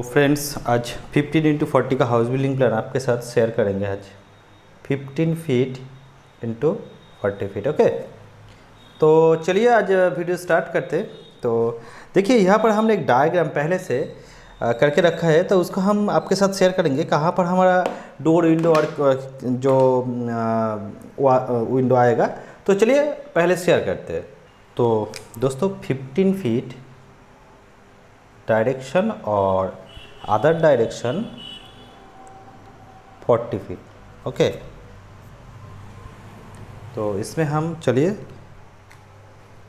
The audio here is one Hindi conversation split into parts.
तो फ्रेंड्स आज 15x40 का हाउस बिल्डिंग प्लान आपके साथ शेयर करेंगे। आज 15 फीट x 40 फीट। ओके, तो चलिए आज वीडियो स्टार्ट करते। तो देखिए यहाँ पर हमने एक डायग्राम पहले से करके रखा है, तो उसको हम आपके साथ शेयर करेंगे। कहाँ पर हमारा डोर विंडो और जो विंडो आएगा, तो चलिए पहले शेयर करते हैं। तो दोस्तों 15 फीट डायरेक्शन और अदर डायरेक्शन 40 फीट। ओके, तो इसमें हम चलिए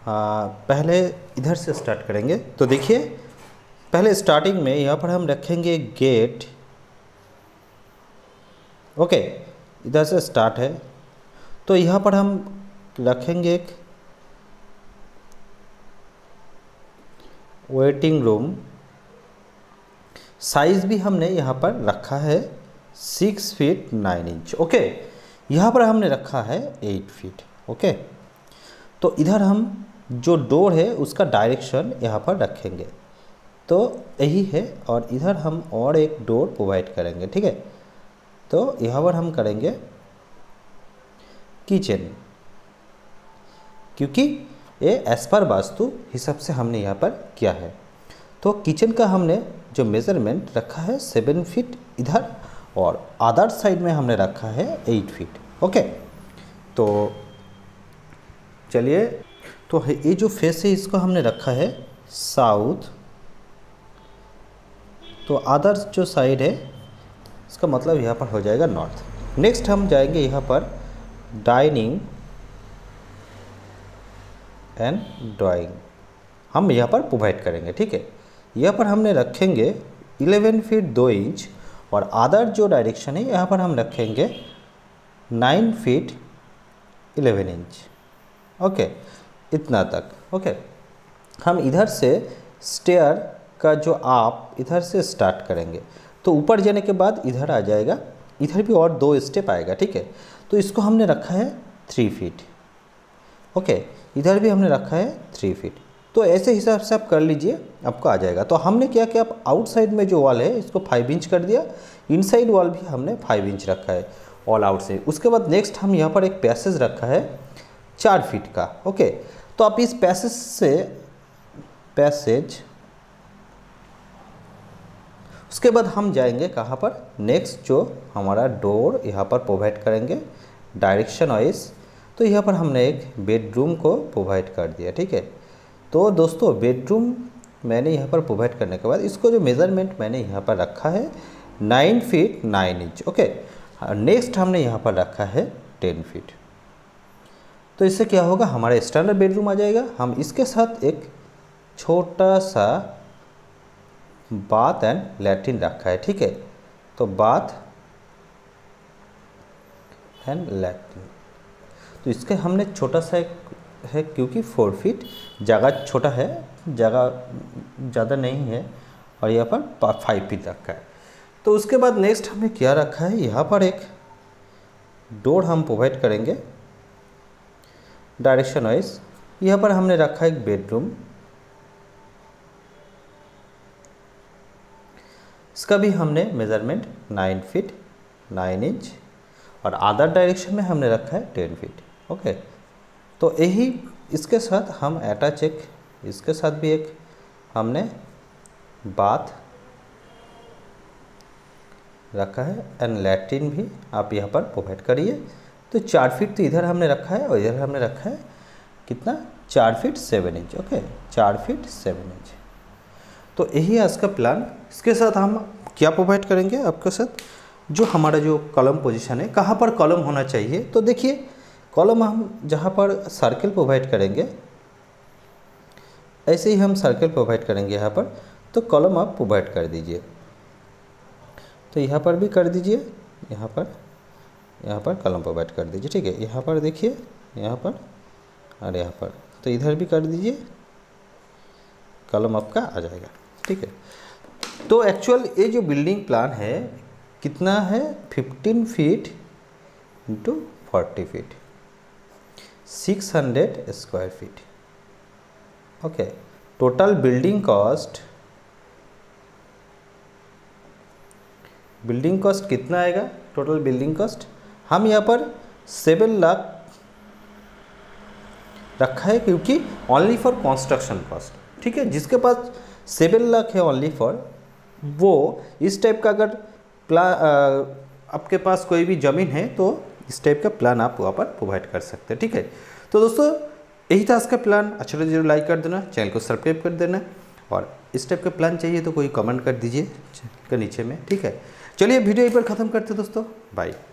पहले इधर से स्टार्ट करेंगे। तो देखिए पहले स्टार्टिंग में यहाँ पर हम रखेंगे गेट। ओके, इधर से स्टार्ट है, तो यहाँ पर हम रखेंगे एक वेटिंग रूम। साइज़ भी हमने यहाँ पर रखा है 6 फीट 9 इंच। ओके, यहाँ पर हमने रखा है 8 फीट। ओके, तो इधर हम जो डोर है उसका डायरेक्शन यहाँ पर रखेंगे, तो यही है। और इधर हम और एक डोर प्रोवाइड करेंगे, ठीक है। तो यहाँ पर हम करेंगे किचन, क्योंकि ये एज पर वास्तु हिसाब से हमने यहाँ पर किया है। तो किचन का हमने जो मेज़रमेंट रखा है 7 फीट इधर, और अदर साइड में हमने रखा है 8 फीट। ओके, तो चलिए, तो ये जो फेस है इसको हमने रखा है साउथ। तो अदर जो साइड है इसका मतलब यहाँ पर हो जाएगा नॉर्थ। नेक्स्ट हम जाएंगे यहाँ पर डाइनिंग एंड ड्राइंग, हम यहाँ पर प्रोवाइड करेंगे, ठीक है। यहाँ पर हमने रखेंगे 11 फीट 2 इंच, और अदर जो डायरेक्शन है यहाँ पर हम रखेंगे 9 फीट 11 इंच। ओके, इतना तक। ओके, हम इधर से स्टेयर का जो आप इधर से स्टार्ट करेंगे, तो ऊपर जाने के बाद इधर आ जाएगा, इधर भी और 2 स्टेप आएगा, ठीक है। तो इसको हमने रखा है 3 फीट। ओके, इधर भी हमने रखा है 3 फीट। तो ऐसे हिसाब से आप कर लीजिए, आपको आ जाएगा। तो हमने क्या किया, आप आउटसाइड में जो वॉल है इसको 5 इंच कर दिया, इनसाइड वॉल भी हमने 5 इंच रखा है ऑल आउटसाइड। उसके बाद नेक्स्ट हम यहाँ पर एक पैसेज रखा है 4 फीट का। ओके, तो आप इस पैसेज उसके बाद हम जाएंगे कहाँ पर, नेक्स्ट जो हमारा डोर यहाँ पर प्रोवाइड करेंगे डायरेक्शन वाइज। तो यहाँ पर हमने एक बेडरूम को प्रोवाइड कर दिया, ठीक है। तो दोस्तों बेडरूम मैंने यहाँ पर प्रोवाइड करने के बाद इसको जो मेज़रमेंट मैंने यहाँ पर रखा है 9 फीट 9 इंच। ओके, नेक्स्ट हमने यहाँ पर रखा है 10 फीट। तो इससे क्या होगा, हमारा स्टैंडर्ड बेडरूम आ जाएगा। हम इसके साथ एक छोटा सा बाथ एंड लैट्रिन रखा है, ठीक है। तो बाथ एंड लैट्रिन, तो इसके हमने छोटा सा एक है, क्योंकि 4 फीट जगह छोटा है, जगह ज़्यादा नहीं है, और यहाँ पर 5 फीट रखा है। तो उसके बाद नेक्स्ट हमने क्या रखा है, यहाँ पर एक डोर हम प्रोवाइड करेंगे डायरेक्शन वाइज। यहाँ पर हमने रखा है एक बेडरूम, इसका भी हमने मेज़रमेंट 9 फीट 9 इंच, और अदर डायरेक्शन में हमने रखा है 10 फीट। ओके, तो यही इसके साथ हम अटैच एक इसके साथ भी एक हमने बाथ रखा है एंड लैट्रिन भी आप यहाँ पर प्रोवाइड करिए। तो 4 फीट तो इधर हमने रखा है, और इधर हमने रखा है कितना, 4 feet 7 inch. Okay, 4 feet 7 inch. तो यही है इसका प्लान। इसके साथ हम क्या प्रोवाइड करेंगे आपके साथ, जो हमारा जो कॉलम पोजीशन है, कहाँ पर कॉलम होना चाहिए। तो देखिए कॉलम हम जहाँ पर सर्कल प्रोवाइड करेंगे, ऐसे ही हम सर्कल प्रोवाइड करेंगे यहाँ पर। तो कॉलम आप प्रोवाइड कर दीजिए, तो यहाँ पर भी कर दीजिए, यहाँ पर कॉलम प्रोवाइड कर दीजिए, ठीक है। यहाँ पर देखिए, यहाँ पर और यहाँ पर, तो इधर भी कर दीजिए, कॉलम आपका आ जाएगा, ठीक है। तो एक्चुअल ये जो बिल्डिंग प्लान है कितना है, 15 feet x 40 feet, 600 square feet. Okay, total building cost building cost कितना आएगा, टोटल बिल्डिंग कॉस्ट हम यहाँ पर 7 लाख रखा है क्योंकि ओनली फॉर कंस्ट्रक्शन कॉस्ट। ठीक है, जिसके पास 7 लाख है ओनली फॉर, वो इस टाइप का अगर आपके पास कोई भी ज़मीन है तो इस टाइप का प्लान आप वहाँ पर प्रोवाइड कर सकते हैं। ठीक है, तो दोस्तों यही था आज का प्लान। अच्छा लगे जरूर लाइक कर देना, चैनल को सब्सक्राइब कर देना, और इस टाइप का प्लान चाहिए तो कोई कमेंट कर दीजिए नीचे में। ठीक है, चलिए वीडियो एक बार ख़त्म करते हैं दोस्तों, बाय।